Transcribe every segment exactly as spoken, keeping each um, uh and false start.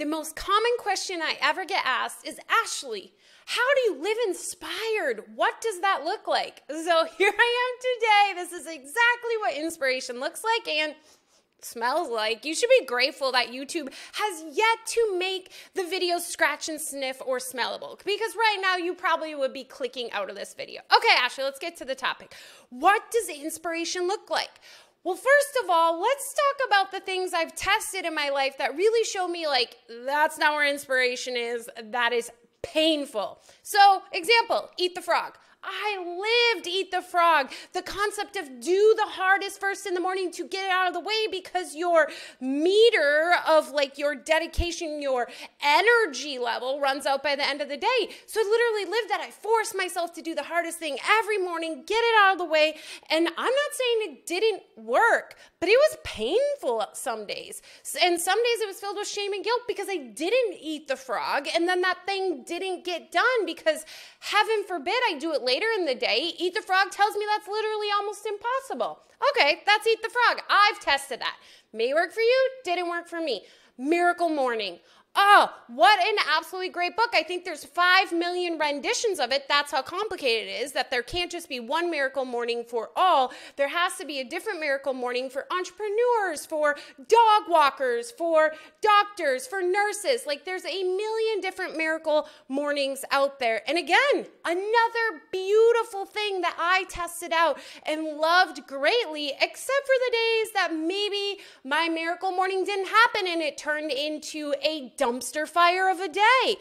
The most common question I ever get asked is, Ashley, how do you live inspired? What does that look like? So here I am today. This is exactly what inspiration looks like and smells like. You should be grateful that YouTube has yet to make the videos scratch and sniff or smellable, because right now you probably would be clicking out of this video. Okay, Ashley, let's get to the topic. What does inspiration look like? Well, first of all, let's talk about the things I've tested in my life that really show me, like, that's not where inspiration is. That is painful. So, example, Eat the Frog. I lived Eat the Frog. The concept of do the hardest first in the morning to get it out of the way, because your meter of like your dedication, your energy level runs out by the end of the day. So I literally lived that. I forced myself to do the hardest thing every morning, get it out of the way. And I'm not saying it didn't work, but it was painful some days. And some days it was filled with shame and guilt because I didn't eat the frog. And then that thing didn't get done because heaven forbid I do it later. Later in the day, Eat the Frog tells me that's literally almost impossible. Okay, that's Eat the Frog. I've tested that. May work for you, didn't work for me. Miracle Morning. Oh, what an absolutely great book. I think there's five million renditions of it. That's how complicated it is, that there can't just be one miracle morning for all. There has to be a different miracle morning for entrepreneurs, for dog walkers, for doctors, for nurses. Like, there's a million different miracle mornings out there. And again, another beautiful thing that I tested out and loved greatly, except for the days that maybe my miracle morning didn't happen and it turned into a dumpster fire of a day.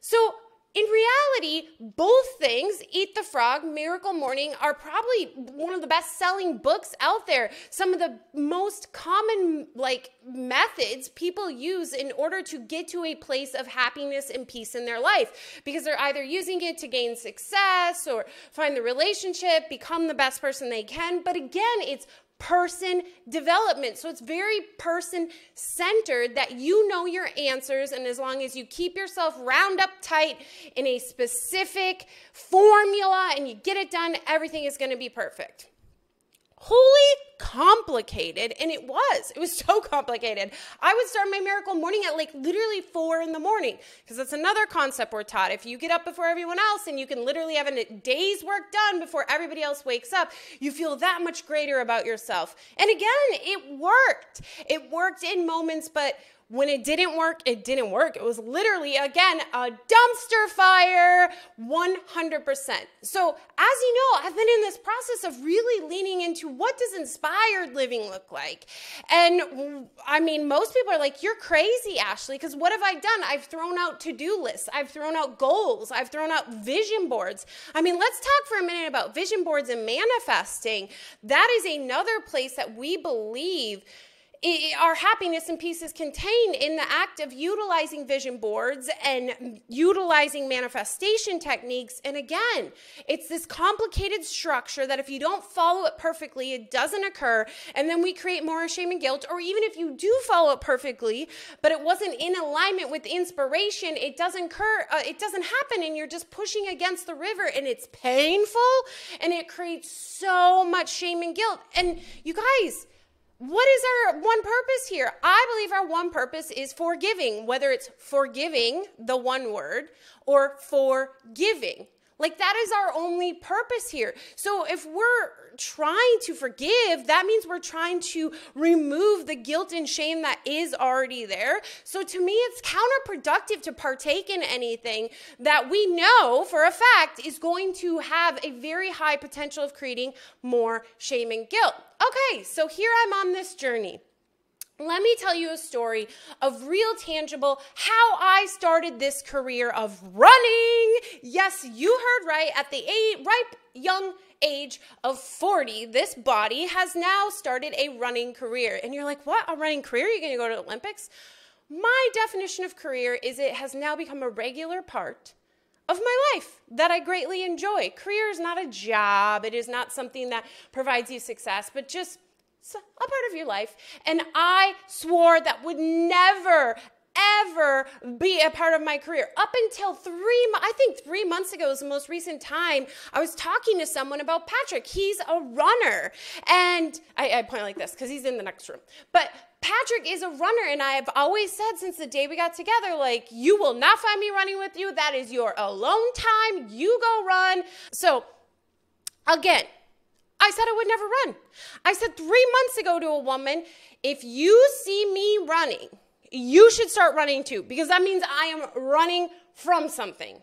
So in reality, both things, Eat the Frog, Miracle Morning, are probably one of the best-selling books out there. Some of the most common, like, methods people use in order to get to a place of happiness and peace in their life, because they're either using it to gain success or find the relationship, become the best person they can. But again, it's person development. So it's very person centered, that you know your answers. And as long as you keep yourself round up tight in a specific formula and you get it done, everything is going to be perfect. Holy complicated. And it was, it was so complicated. I would start my miracle morning at like literally four in the morning, because that's another concept we're taught. If you get up before everyone else and you can literally have a day's work done before everybody else wakes up, you feel that much greater about yourself. And again, it worked. It worked in moments, but when it didn't work, it didn't work. It was literally, again, a dumpster fire, one hundred percent. So as you know, I've been in this process of really leaning into what does inspired living look like? And I mean, most people are like, you're crazy, Ashley, because what have I done? I've thrown out to-do lists. I've thrown out goals. I've thrown out vision boards. I mean, let's talk for a minute about vision boards and manifesting. That is another place that we believe It, our happiness and peace is contained in the act of utilizing vision boards and utilizing manifestation techniques. And again, it's this complicated structure that if you don't follow it perfectly, it doesn't occur. And then we create more shame and guilt. Or even if you do follow it perfectly, but it wasn't in alignment with inspiration, it doesn't occur, uh, it doesn't happen, and you're just pushing against the river, and it's painful, and it creates so much shame and guilt. And you guys, what is our one purpose here? I believe our one purpose is forgiving, whether it's forgiving, the one word, or forgiving. Like, that is our only purpose here. So if we're trying to forgive, that means we're trying to remove the guilt and shame that is already there. So to me, it's counterproductive to partake in anything that we know for a fact is going to have a very high potential of creating more shame and guilt. Okay, so here I'm on this journey. Let me tell you a story of real tangible, how I started this career of running. Yes, you heard right. At the eight, ripe young age of forty, this body has now started a running career. And you're like, what? A running career? You're going to go to the Olympics? My definition of career is it has now become a regular part of my life that I greatly enjoy. Career is not a job. It is not something that provides you success, but just a part of your life. And I swore that would never ever be a part of my career. Up until three, I think three months ago was the most recent time I was talking to someone about Patrick. He's a runner. And I, I point like this because he's in the next room. But Patrick is a runner, and I have always said since the day we got together, like, you will not find me running with you. That is your alone time. You go run. So again, I said I would never run. I said three months ago to a woman, if you see me running, you should start running too, because that means I am running from something.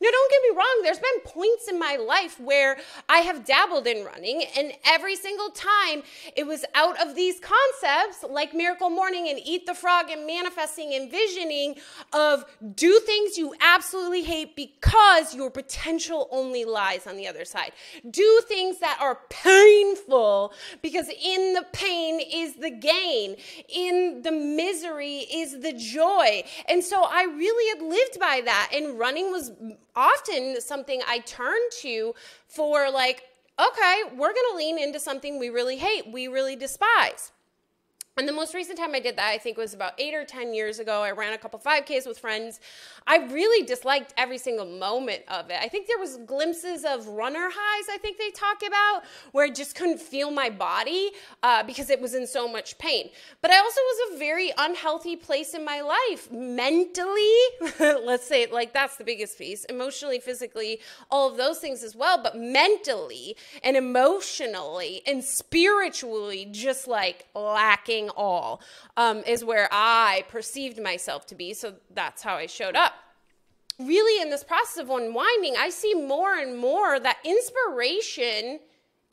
Now, don't get me wrong, there's been points in my life where I have dabbled in running, and every single time it was out of these concepts like Miracle Morning and Eat the Frog and manifesting and visioning of do things you absolutely hate because your potential only lies on the other side. Do things that are painful because in the pain is the gain, in the misery is the joy. And so I really had lived by that, and running was often something I turn to for, like, okay, we're going to lean into something we really hate, we really despise. And the most recent time I did that, I think, was about eight or ten years ago. I ran a couple five Ks with friends. I really disliked every single moment of it. I think there was glimpses of runner highs, I think they talk about, where I just couldn't feel my body uh, because it was in so much pain. But I also was a very unhealthy place in my life. Mentally, let's say, like, that's the biggest piece. Emotionally, physically, all of those things as well. But mentally and emotionally and spiritually, just, like, lacking all um, is where I perceived myself to be. So that's how I showed up. Really, in this process of unwinding, I see more and more that inspiration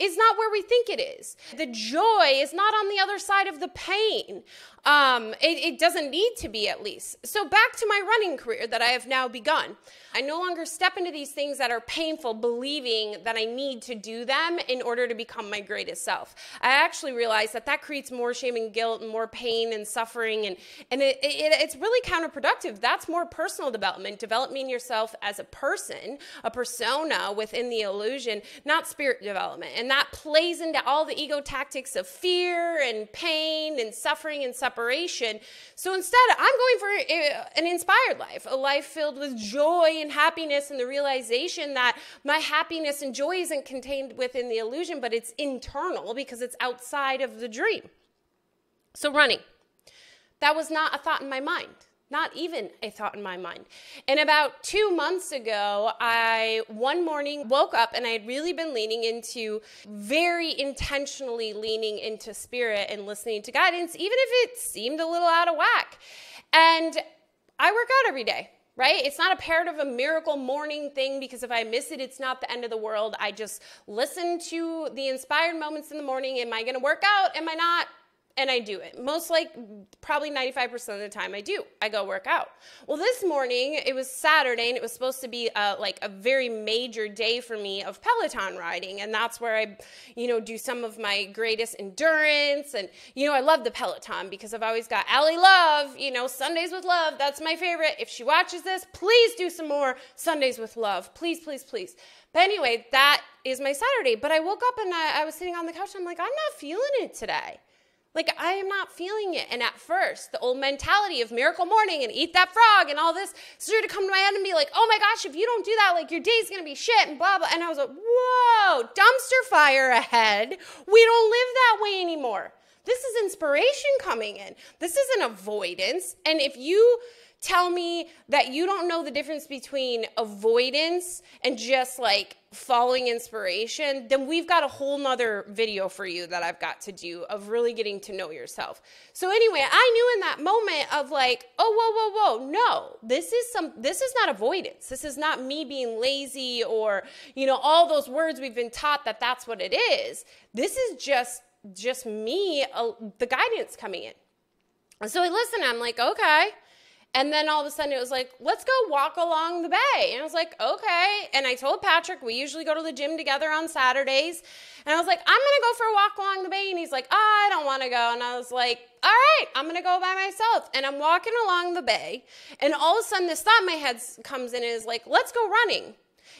is not where we think it is. The joy is not on the other side of the pain. Um, it, it doesn't need to be, at least. So back to my running career that I have now begun. I no longer step into these things that are painful, believing that I need to do them in order to become my greatest self. I actually realized that that creates more shame and guilt and more pain and suffering, and, and it, it, it's really counterproductive. That's more personal development, developing yourself as a person, a persona within the illusion, not spirit development. And that plays into all the ego tactics of fear and pain and suffering and suffering. Separation. So instead, I'm going for an inspired life, a life filled with joy and happiness, and the realization that my happiness and joy isn't contained within the illusion, but it's internal because it's outside of the dream. So running, that was not a thought in my mind. Not even a thought in my mind. And about two months ago, I one morning woke up, and I had really been leaning into, very intentionally leaning into spirit and listening to guidance, even if it seemed a little out of whack. And I work out every day, right? It's not a part of a Miracle Morning thing, because if I miss it, it's not the end of the world. I just listen to the inspired moments in the morning. Am I gonna work out? Am I not? And I do it. Most like probably ninety-five percent of the time I do. I go work out. Well, this morning, it was Saturday, and it was supposed to be uh, like a very major day for me of Peloton riding. And that's where I, you know, do some of my greatest endurance. And, you know, I love the Peloton because I've always got Allie Love, you know, Sundays with Love. That's my favorite. If she watches this, please do some more Sundays with Love. Please, please, please. But anyway, that is my Saturday. But I woke up, and I, I was sitting on the couch, and I'm like, I'm not feeling it today. Like, I am not feeling it. And at first, the old mentality of Miracle Morning and Eat That Frog and all this started to come to my head and be like, oh my gosh, if you don't do that, like, your day's gonna be shit and blah, blah. And I was like, whoa, dumpster fire ahead. We don't live that way anymore. This is inspiration coming in. This isn't avoidance. And if you tell me that you don't know the difference between avoidance and just, like, following inspiration, then we've got a whole nother video for you that I've got to do of really getting to know yourself. So anyway, I knew in that moment of, like, oh, whoa, whoa, whoa, no, this is some, this is not avoidance. This is not me being lazy or, you know, all those words we've been taught that that's what it is. This is just, just me, uh, the guidance coming in. And so I listen, I'm like, okay. And then all of a sudden it was like, let's go walk along the bay. And I was like, okay. And I told Patrick, we usually go to the gym together on Saturdays. And I was like, I'm going to go for a walk along the bay. And he's like, oh, I don't want to go. And I was like, all right, I'm going to go by myself. And I'm walking along the bay. And all of a sudden this thought in my head comes in and is like, let's go running.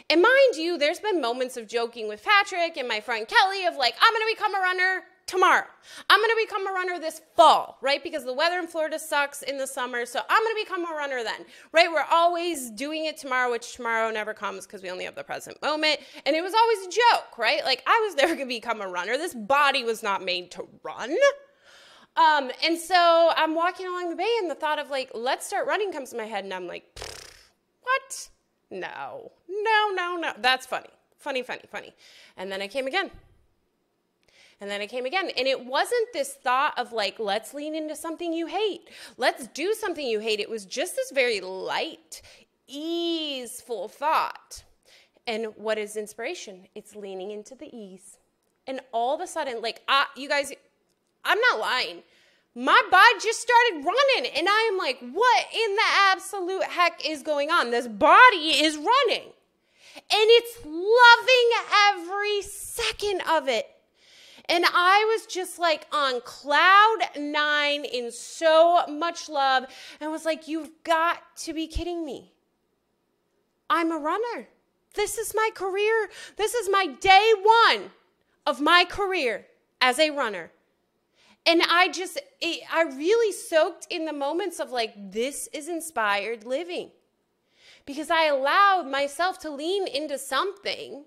And mind you, there's been moments of joking with Patrick and my friend Kelly of, like, I'm going to become a runner. tomorrow. I'm going to become a runner this fall, right? Because the weather in Florida sucks in the summer. So I'm going to become a runner then, right? We're always doing it tomorrow, which tomorrow never comes because we only have the present moment. And it was always a joke, right? Like I was never going to become a runner. This body was not made to run. Um, and so I'm walking along the bay and the thought of like, let's start running comes to my head. And I'm like, what? No, no, no, no. That's funny. Funny, funny, funny. And then I came again. And then I came again. And it wasn't this thought of like, let's lean into something you hate. Let's do something you hate. It was just this very light, easeful thought. And what is inspiration? It's leaning into the ease. And all of a sudden, like, I, you guys, I'm not lying. My body just started running. And I am like, what in the absolute heck is going on? This body is running. And it's loving every second of it. And I was just like on cloud nine in so much love and was like, you've got to be kidding me. I'm a runner. This is my career. This is my day one of my career as a runner. And I just, it, I really soaked in the moments of like, this is inspired living. Because I allowed myself to lean into something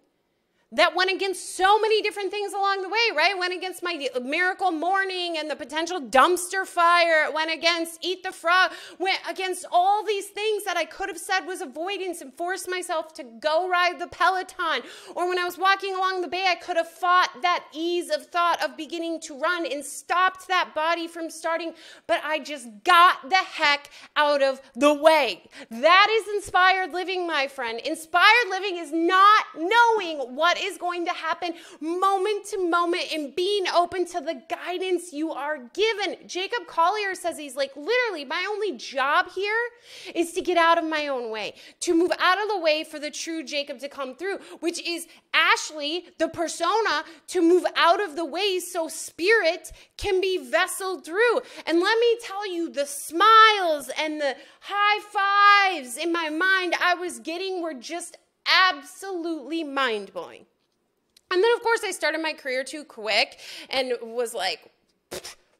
that went against so many different things along the way, right? Went against my miracle morning and the potential dumpster fire. It went against eat the frog. Went against all these things that I could have said was avoidance and forced myself to go ride the Peloton. Or when I was walking along the bay, I could have fought that ease of thought of beginning to run and stopped that body from starting. But I just got the heck out of the way. That is inspired living, my friend. Inspired living is not knowing what is going to happen moment to moment and being open to the guidance you are given. Jacob Collier says, he's like, literally, my only job here is to get out of my own way, to move out of the way for the true Jacob to come through, which is Ashley, the persona, to move out of the way so spirit can be vesseled through. And let me tell you, the smiles and the high fives in my mind I was getting were just absolutely mind-blowing. And then, of course, I started my career too quick and was like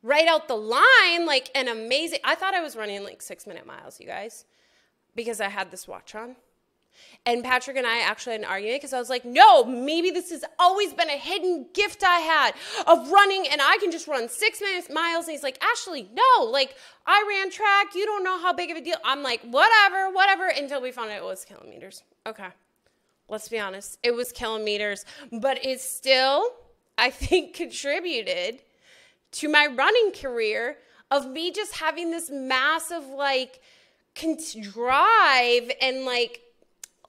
right out the line, like an amazing, I thought I was running like six minute miles, you guys, because I had this watch on. And Patrick and I actually had an argument because I was like, no, maybe this has always been a hidden gift I had of running and I can just run six minutes miles. And he's like, Ashley, no, like I ran track. You don't know how big of a deal. I'm like, whatever, whatever, until we found out it was kilometers. Okay. Let's be honest. It was kilometers, but it still, I think, contributed to my running career of me just having this massive like drive and like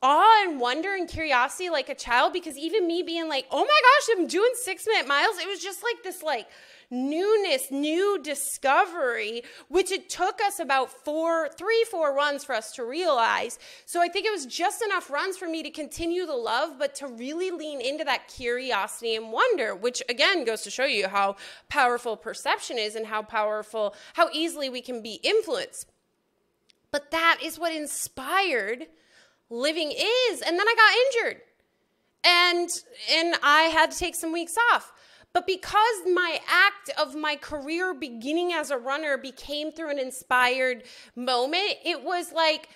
awe and wonder and curiosity like a child, because even me being like, oh my gosh, I'm doing six minute miles. It was just like this like newness, new discovery, which it took us about four, three, four runs for us to realize. So I think it was just enough runs for me to continue the love, but to really lean into that curiosity and wonder, which again goes to show you how powerful perception is and how powerful, how easily we can be influenced. But that is what inspired living is. And then I got injured and, and I had to take some weeks off. But because my act of my career beginning as a runner became through an inspired moment, it was like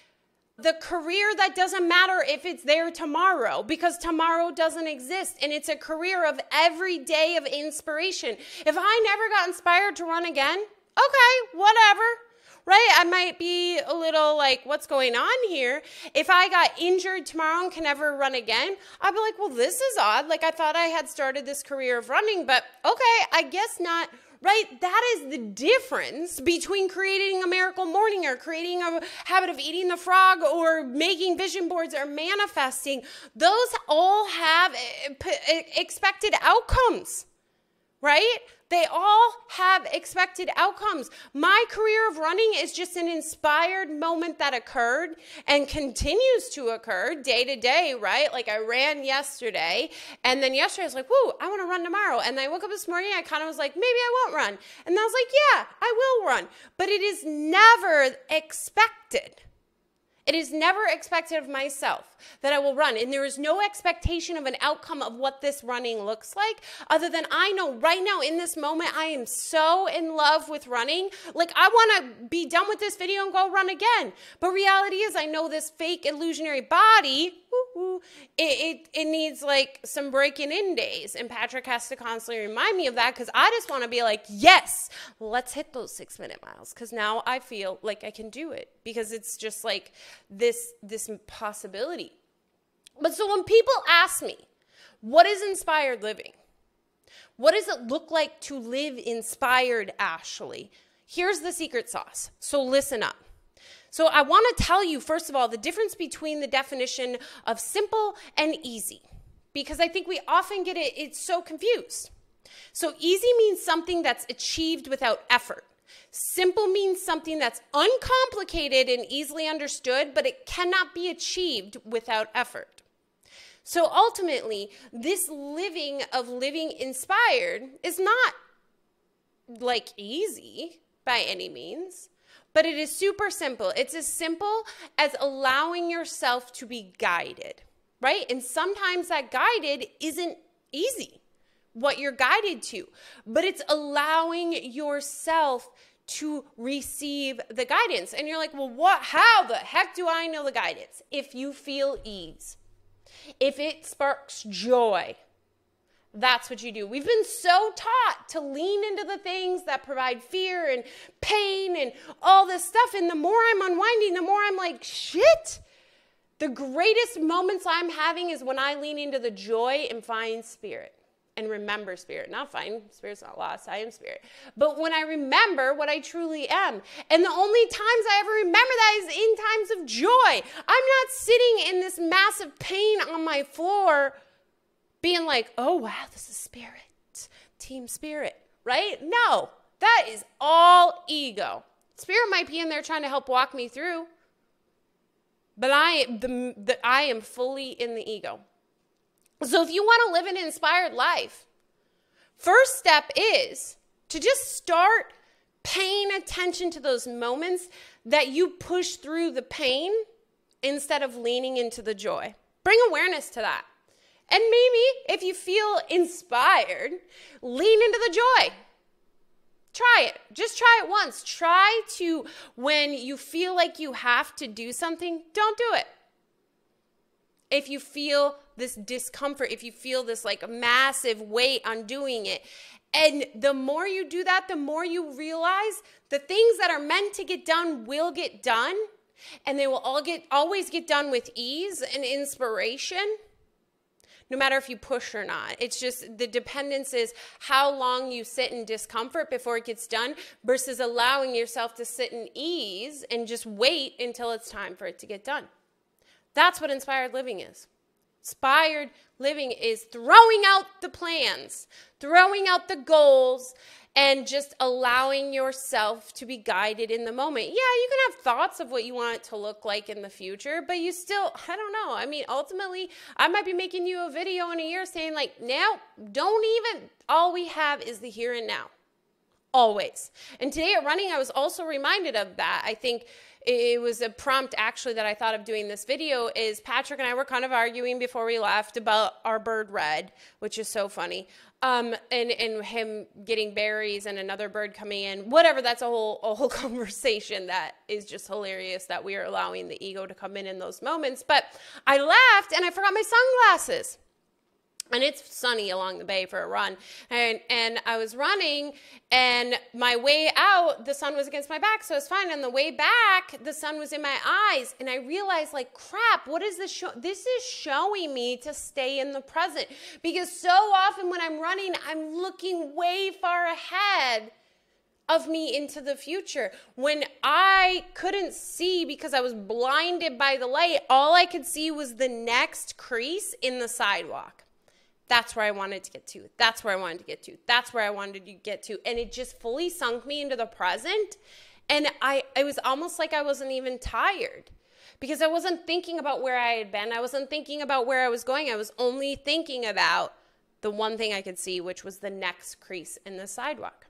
the career that doesn't matter if it's there tomorrow, because tomorrow doesn't exist. And it's a career of every day of inspiration. If I never got inspired to run again, okay, whatever. Right? I might be a little like, what's going on here? If I got injured tomorrow and can never run again, I'd be like, well, this is odd. Like, I thought I had started this career of running, but okay, I guess not. Right? That is the difference between creating a miracle morning or creating a habit of eating the frog or making vision boards or manifesting. Those all have expected outcomes. Right? They all have expected outcomes. My career of running is just an inspired moment that occurred and continues to occur day to day, right? Like I ran yesterday and then yesterday I was like, whoo, I want to run tomorrow. And I woke up this morning, I kind of was like, maybe I won't run. And I was like, yeah, I will run. But it is never expected. It is never expected of myself that I will run, and there is no expectation of an outcome of what this running looks like, other than I know right now in this moment I am so in love with running. Like, I want to be done with this video and go run again. But reality is, I know this fake illusionary body, woo-hoo, it, it, it needs like some breaking in days, and Patrick has to constantly remind me of that, because I just want to be like, yes, let's hit those six minute miles, because now I feel like I can do it, because it's just like this this possibility. But so when people ask me, what is inspired living? What does it look like to live inspired, Ashley? Here's the secret sauce. So listen up. So I want to tell you, first of all, the difference between the definition of simple and easy, because I think we often get it, it's so confused. So easy means something that's achieved without effort. Simple means something that's uncomplicated and easily understood, but it cannot be achieved without effort. So ultimately, this living of living inspired is not like easy by any means, but it is super simple. It's as simple as allowing yourself to be guided, right? And sometimes that guided isn't easy, what you're guided to, but it's allowing yourself to receive the guidance. And you're like, well, what, how the heck do I know the guidance? If you feel ease, if it sparks joy, that's what you do. We've been so taught to lean into the things that provide fear and pain and all this stuff. And the more I'm unwinding, the more I'm like, shit, the greatest moments I'm having is when I lean into the joy and find spirit. And remember spirit, not find, spirit's not lost, I am spirit. But when I remember what I truly am, and the only times I ever remember that is in times of joy. I'm not sitting in this massive pain on my floor being like, oh wow, this is spirit, team spirit, right? No, that is all ego. Spirit might be in there trying to help walk me through, but I, the, the, I am fully in the ego. So if you want to live an inspired life, first step is to just start paying attention to those moments that you push through the pain instead of leaning into the joy. Bring awareness to that. And maybe if you feel inspired, lean into the joy. Try it. Just try it once. Try to, when you feel like you have to do something, don't do it. If you feel this discomfort, if you feel this like massive weight on doing it. And the more you do that, the more you realize the things that are meant to get done will get done. And they will all get, always get done with ease and inspiration, no matter if you push or not. It's just the dependence is how long you sit in discomfort before it gets done versus allowing yourself to sit in ease and just wait until it's time for it to get done. That's what inspired living is. Inspired living is throwing out the plans, throwing out the goals, and just allowing yourself to be guided in the moment. Yeah, you can have thoughts of what you want it to look like in the future, but you still, I don't know. I mean, ultimately, I might be making you a video in a year saying like, no, don't even, all we have is the here and now. Always. And today at running, I was also reminded of that. I think it was a prompt actually that I thought of doing this video is Patrick and I were kind of arguing before we left about our bird Red, which is so funny. Um, and, and him getting berries and another bird coming in, whatever. That's a whole, a whole conversation that is just hilarious that we are allowing the ego to come in in those moments. But I left and I forgot my sunglasses. And it's sunny along the bay for a run. And, and I was running, and my way out, the sun was against my back, so it's fine. On the way back, the sun was in my eyes. And I realized, like, crap, what is this show? This is showing me to stay in the present. Because so often when I'm running, I'm looking way far ahead of me into the future. When I couldn't see because I was blinded by the light, all I could see was the next crease in the sidewalk. That's where I wanted to get to. That's where I wanted to get to. That's where I wanted to get to. And it just fully sunk me into the present. And I, it was almost like I wasn't even tired because I wasn't thinking about where I had been. I wasn't thinking about where I was going. I was only thinking about the one thing I could see, which was the next crease in the sidewalk.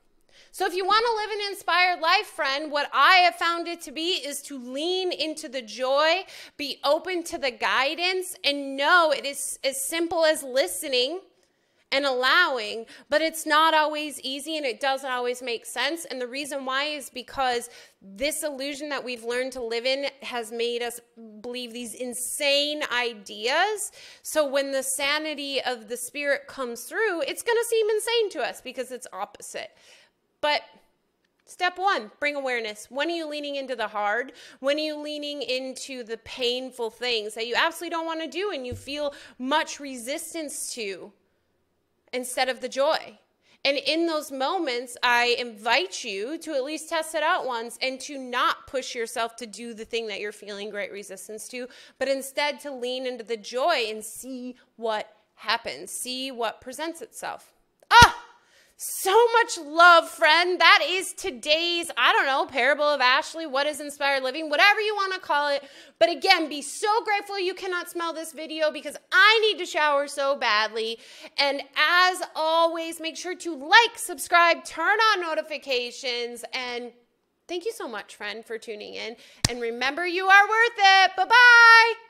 So if you want to live an inspired life, friend, what I have found it to be is to lean into the joy, be open to the guidance, and know it is as simple as listening and allowing, but it's not always easy and it doesn't always make sense. And the reason why is because this illusion that we've learned to live in has made us believe these insane ideas. So when the sanity of the spirit comes through, it's going to seem insane to us because it's opposite. But step one, bring awareness. When are you leaning into the hard? When are you leaning into the painful things that you absolutely don't want to do and you feel much resistance to, instead of the joy? And in those moments, I invite you to at least test it out once and to not push yourself to do the thing that you're feeling great resistance to, but instead to lean into the joy and see what happens, see what presents itself. Ah! So much love, friend. That is today's, I don't know, parable of Ashley, what is inspired living, whatever you want to call it. But again, be so grateful you cannot smell this video because I need to shower so badly. And as always, make sure to like, subscribe, turn on notifications. And thank you so much, friend, for tuning in. And remember, you are worth it. Bye-bye.